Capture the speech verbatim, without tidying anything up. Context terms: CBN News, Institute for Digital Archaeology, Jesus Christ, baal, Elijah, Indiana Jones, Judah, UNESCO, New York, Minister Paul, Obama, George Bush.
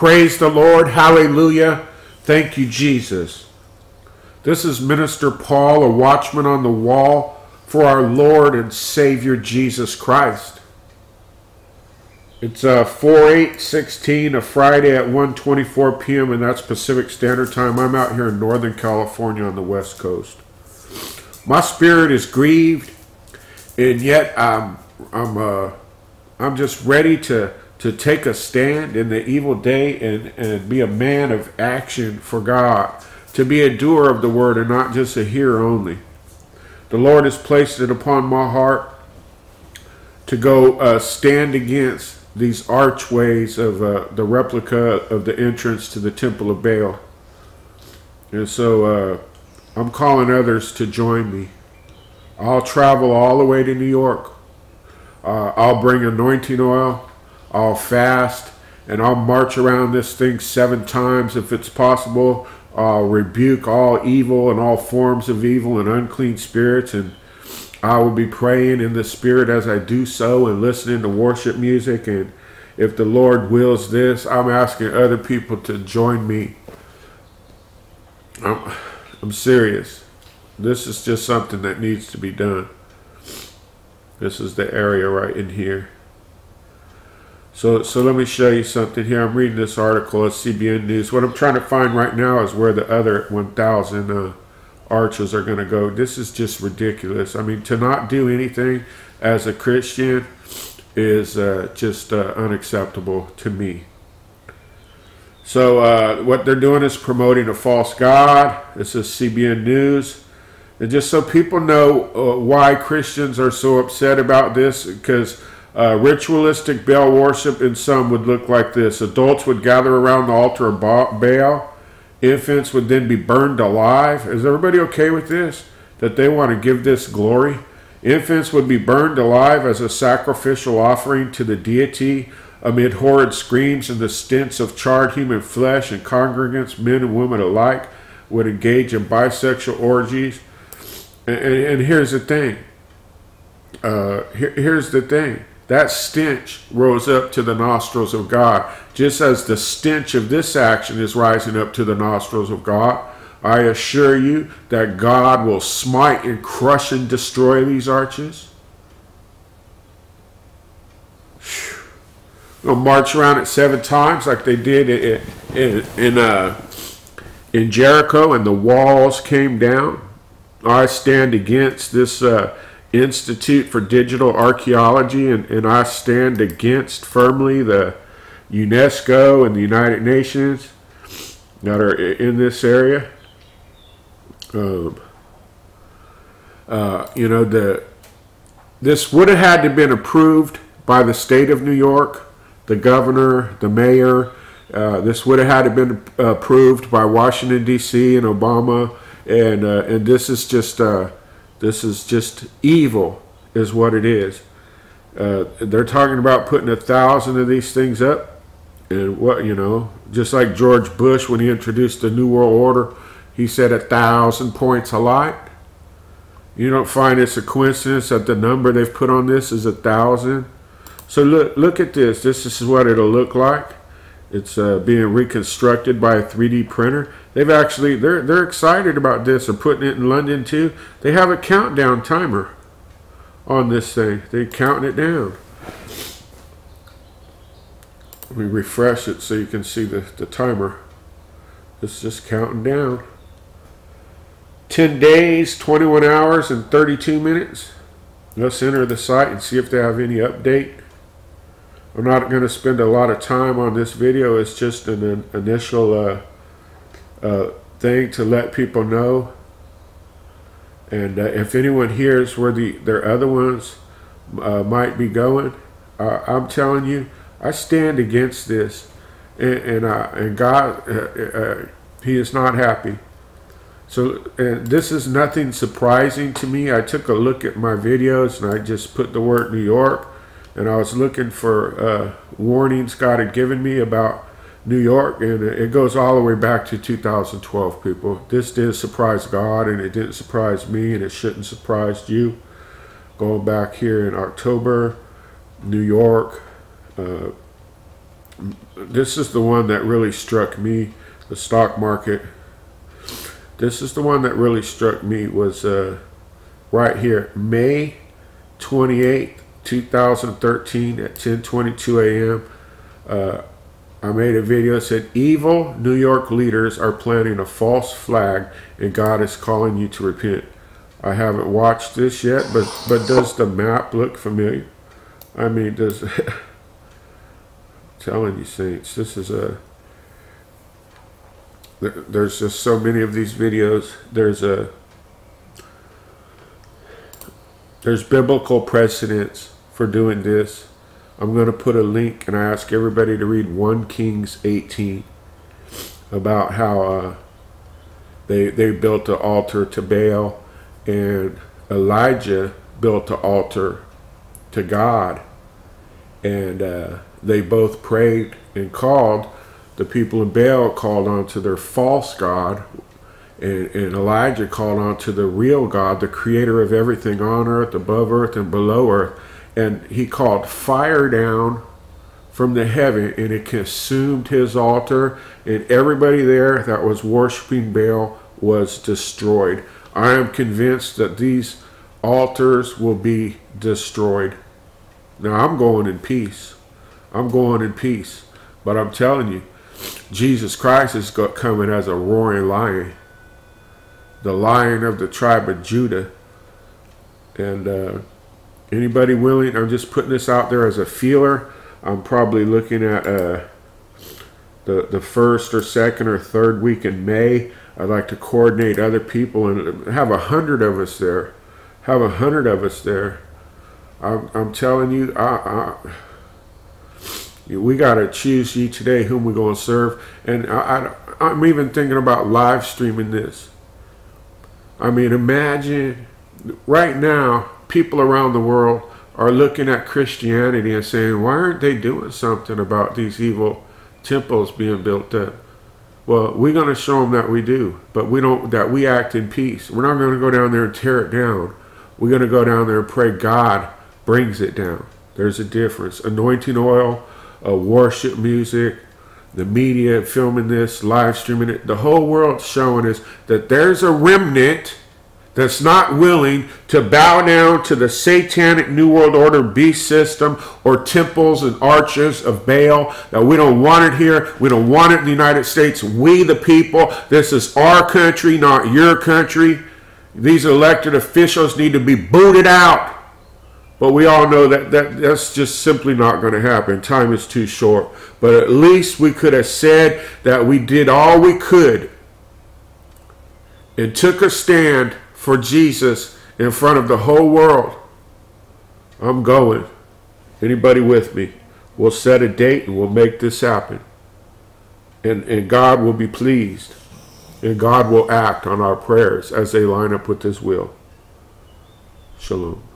Praise the Lord. Hallelujah. Thank you, Jesus. This is Minister Paul, a watchman on the wall for our Lord and Savior Jesus Christ. It's uh, four eight sixteen, a Friday at one twenty-four p m and that's Pacific Standard Time. I'm out here in Northern California on the West Coast. My spirit is grieved, and yet I'm I'm uh, I'm just ready to to take a stand in the evil day and and be a man of action for God, to be a doer of the word and not just a hearer only. The Lord has placed it upon my heart to go uh, stand against these archways of uh, the replica of the entrance to the Temple of Baal, and so uh, I'm calling others to join me. I'll travel all the way to New York. Uh, I'll bring anointing oil. I'll fast, and I'll march around this thing seven times if it's possible. I'll rebuke all evil and all forms of evil and unclean spirits, and I will be praying in the Spirit as I do so and listening to worship music. And if the Lord wills this, I'm asking other people to join me. I'm, I'm serious. This is just something that needs to be done. This is the area right in here. So, so let me show you something here. I'm reading this article at C B N News. What I'm trying to find right now is where the other one thousand uh, archers are going to go. This is just ridiculous. I mean, to not do anything as a Christian is uh, just uh, unacceptable to me. So uh, what they're doing is promoting a false god. This is C B N News. And just so people know uh, why Christians are so upset about this, because Uh, ritualistic Baal worship in some would look like this. Adults would gather around the altar of Baal. Infants would then be burned alive. Is everybody okay with this? That they want to give this glory? Infants would be burned alive as a sacrificial offering to the deity amid horrid screams and the stench of charred human flesh, and congregants, men and women alike, would engage in bisexual orgies. And, and, and here's the thing. Uh, here, here's the thing. That stench rose up to the nostrils of God, just as the stench of this action is rising up to the nostrils of God. I assure you that God will smite and crush and destroy these arches. They'll march around it seven times like they did in, in, in, uh, in Jericho, and the walls came down. I stand against this uh, Institute for Digital Archaeology, and, and I stand against firmly the UNESCO and the United Nations that are in this area. Um, uh, you know, the this would have had to have been approved by the state of New York, the governor, the mayor. Uh, this would have had to have been approved by Washington D C and Obama, and uh, and this is just. Uh, This is just evil, is what it is. Uh, they're talking about putting a thousand of these things up, and what you know, just like George Bush when he introduced the New World Order, he said a thousand points a light. You don't find it's a coincidence that the number they've put on this is a thousand. So look, look at this. This is what it'll look like. It's uh, being reconstructed by a three D printer. They've actually, they're, they're excited about this. They're putting it in London too. They have a countdown timer on this thing. They're counting it down. Let me refresh it so you can see the, the timer. It's just counting down. ten days, twenty-one hours, and thirty-two minutes. Let's enter the site and see if they have any update. I'm not going to spend a lot of time on this video. It's just an, an initial uh, uh, thing to let people know. And uh, if anyone hears where the their other ones uh, might be going, uh, I'm telling you, I stand against this. And, and, uh, and God, uh, uh, He is not happy. So and this is nothing surprising to me. I took a look at my videos and I just put the word New York. And I was looking for uh, warnings God had given me about New York, and it goes all the way back to two thousand twelve, people. This didn't surprise God, and it didn't surprise me, and it shouldn't surprise you. Going back here in October, New York, uh, This is the one that really struck me, the stock market. This is the one that really struck me was uh, right here, May twenty-eighth, two thousand thirteen at ten twenty-two a m Uh, I made a video that said, evil New York leaders are planting a false flag and God is calling you to repent. I haven't watched this yet, but, but does the map look familiar? I mean, does... I'm telling you, saints, this is a... There, there's just so many of these videos. There's a... There's biblical precedents for doing this. I'm going to put a link, and I ask everybody to read First Kings eighteen about how uh, they they built an altar to Baal, and Elijah built an altar to God, and uh, they both prayed and called. The people in Baal called on to their false god, and, and Elijah called on to the real God, the creator of everything on earth, above earth, and below earth. And he called fire down from the heaven, and it consumed his altar, and everybody there that was worshiping Baal was destroyed. I am convinced that these altars will be destroyed. Now, I'm going in peace. I'm going in peace. But I'm telling you, Jesus Christ is coming as a roaring lion, the lion of the tribe of Judah. And... uh anybody willing? I'm just putting this out there as a feeler. I'm probably looking at uh, the the first or second or third week in May. I'd like to coordinate other people and have a hundred of us there. Have a hundred of us there. I'm, I'm telling you, I, I, we got to choose ye today whom we're going to serve. And I, I, I'm even thinking about live streaming this. I mean, imagine right now. People around the world are looking at Christianity and saying, why aren't they doing something about these evil temples being built up? Well, we're going to show them that we do, but we don't, that we act in peace. We're not going to go down there and tear it down. We're going to go down there and pray God brings it down. There's a difference. Anointing oil, uh, worship music, the media filming this, live streaming it. The whole world's showing us that there's a remnant that's not willing to bow down to the satanic New World Order beast system or temples and arches of Baal. Now, we don't want it here. We don't want it in the United States. We, the people, this is our country, not your country. These elected officials need to be booted out. But we all know that, that that's just simply not going to happen. Time is too short. But at least we could have said that we did all we could and took a stand for Jesus in front of the whole world. I'm going. Anybody with me? We'll set a date and we'll make this happen. And, and God will be pleased. And God will act on our prayers as they line up with His will. Shalom.